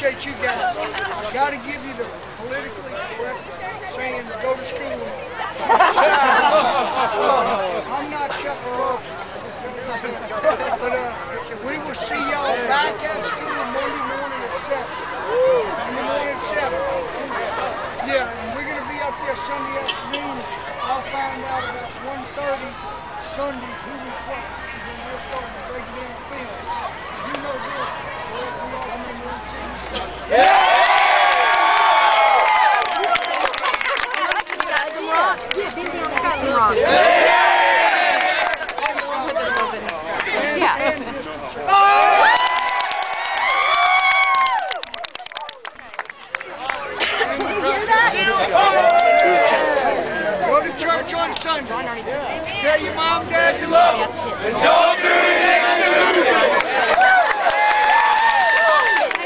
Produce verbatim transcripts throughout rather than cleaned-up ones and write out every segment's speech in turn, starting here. appreciate you guys. I've got to give you the politically correct saying to go to school. I'm not shutting her off. But uh, we will see y'all back at school Monday morning at seven. Monday morning at seven. Yeah, and we're going to be up there Sunday afternoon. I'll find out about one thirty Sunday who was what. And then we'll start breaking down films. You know this. We're all going to see this stuff. Yeah! Tell your mom, dad, you love them, and don't do it next to me.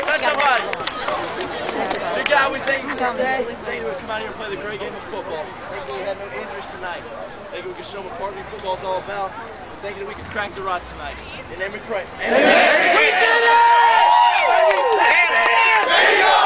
That's all right. Big guy, we thank you for today. Thank you for coming out here and playing the great game of football. Thank you we had no injuries tonight. Thank you we could show what partner football is all about. Thank you that we could crack the rod tonight. And then we pray. Amen. We did it!